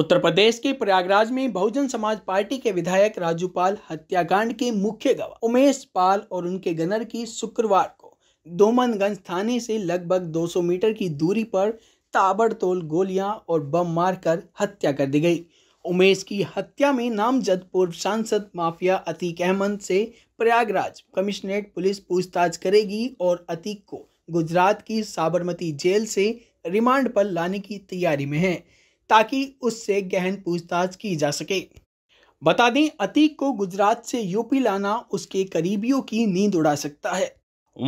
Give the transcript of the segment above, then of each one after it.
उत्तर प्रदेश के प्रयागराज में बहुजन समाज पार्टी के विधायक राजूपाल हत्याकांड के मुख्य गवाह उमेश पाल और उनके गनर की शुक्रवार को दोमनगंज थाने से लगभग 200 मीटर की दूरी पर ताबड़तोड़ गोलियां और बम मारकर हत्या कर दी गई। उमेश की हत्या में नामजद पूर्व सांसद माफिया अतीक अहमद से प्रयागराज कमिश्नरेट पुलिस पूछताछ करेगी और अतीक को गुजरात की साबरमती जेल से रिमांड पर लाने की तैयारी में है ताकि उससे गहन पूछताछ की जा सके। बता दें, अतीक को गुजरात से यूपी लाना उसके करीबियों की नींद उड़ा सकता है।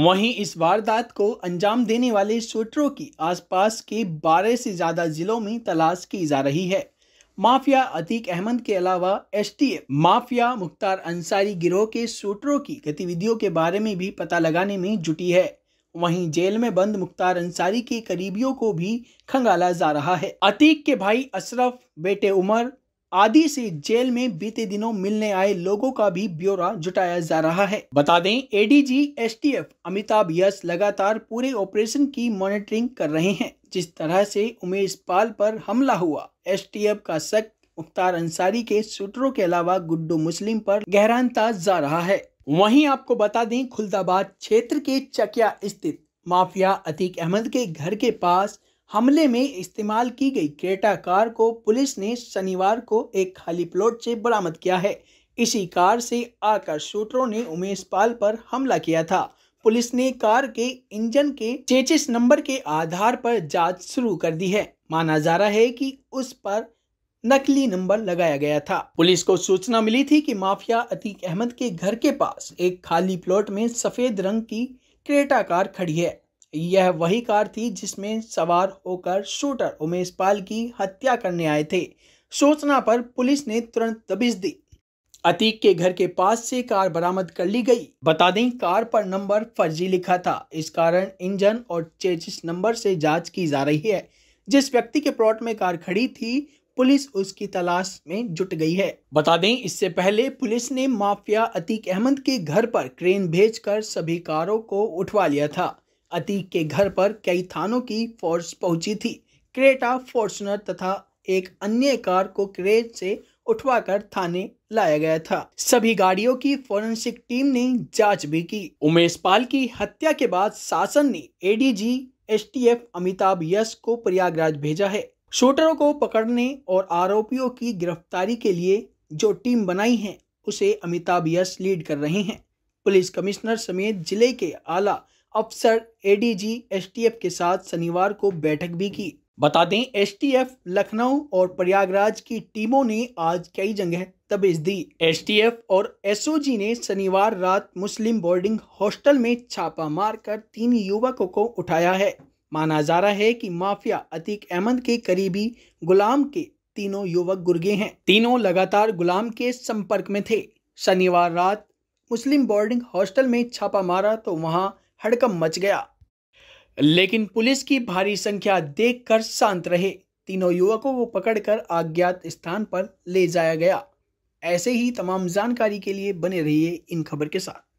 वहीं इस वारदात को अंजाम देने वाले शूटरों की आसपास के 12 से ज़्यादा जिलों में तलाश की जा रही है। माफिया अतीक अहमद के अलावा STF माफिया मुख्तार अंसारी गिरोह के शूटरों की गतिविधियों के बारे में भी पता लगाने में जुटी है। वहीं जेल में बंद मुख्तार अंसारी के करीबियों को भी खंगाला जा रहा है। अतीक के भाई अशरफ, बेटे उमर आदि से जेल में बीते दिनों मिलने आए लोगों का भी ब्यौरा जुटाया जा रहा है। बता दें, ADG STF अमिताभ यश लगातार पूरे ऑपरेशन की मॉनिटरिंग कर रहे हैं। जिस तरह से उमेश पाल पर हमला हुआ, STF का शक मुख्तार अंसारी के शूटरों के अलावा गुड्डू मुस्लिम पर गहराता जा रहा है। वहीं आपको बता दें, खुलदाबाद क्षेत्र के चकिया स्थित माफिया अतीक अहमद के घर के पास हमले में इस्तेमाल की गई क्रेटा कार को पुलिस ने शनिवार को एक खाली प्लॉट से बरामद किया है। इसी कार से आकर शूटरों ने उमेश पाल पर हमला किया था। पुलिस ने कार के इंजन के चेचिस नंबर के आधार पर जांच शुरू कर दी है। माना जा रहा है कि उस पर नकली नंबर लगाया गया था। पुलिस को सूचना मिली थी कि माफिया अतीक अहमद के घर के पास एक खाली प्लॉट में सफेद रंग की क्रेटा कार खड़ी है। यह वही कार थी जिसमें सवार होकर शूटर उमेश पाल की हत्या करने आए थे। सूचना पर पुलिस ने तुरंत दबिश दी। अतीक के घर के पास से कार बरामद कर ली गई। बता दें, कार पर नंबर फर्जी लिखा था। इस कारण इंजन और चेचिस नंबर से जांच की जा रही है। जिस व्यक्ति के प्लॉट में कार खड़ी थी, पुलिस उसकी तलाश में जुट गई है। बता दें, इससे पहले पुलिस ने माफिया अतीक अहमद के घर पर क्रेन भेजकर सभी कारों को उठवा लिया था। अतीक के घर पर कई थानों की फोर्स पहुंची थी। क्रेटा, फॉर्च्यूनर तथा एक अन्य कार को क्रेन से उठवाकर थाने लाया गया था। सभी गाड़ियों की फोरेंसिक टीम ने जांच भी की। उमेश पाल की हत्या के बाद शासन ने ADG STF अमिताभ यश को प्रयागराज भेजा है। शूटरों को पकड़ने और आरोपियों की गिरफ्तारी के लिए जो टीम बनाई है उसे अमिताभ यश लीड कर रहे हैं। पुलिस कमिश्नर समेत जिले के आला अफसर ADG STF के साथ शनिवार को बैठक भी की। बता दें, STF लखनऊ और प्रयागराज की टीमों ने आज कई जगह दबिश दी। STF और SOG ने शनिवार रात मुस्लिम बोर्डिंग हॉस्टल में छापा मारकर 3 युवकों को उठाया है। माना जा रहा है कि माफिया अतीक अहमद के करीबी गुलाम के 3 युवक गुर्गे हैं। 3 लगातार गुलाम के संपर्क में थे। शनिवार रात मुस्लिम बोर्डिंग हॉस्टल में छापा मारा तो वहां हड़कंप मच गया, लेकिन पुलिस की भारी संख्या देखकर शांत रहे। 3 युवकों को पकड़कर अज्ञात स्थान पर ले जाया गया। ऐसे ही तमाम जानकारी के लिए बने रहिए इन खबर के साथ।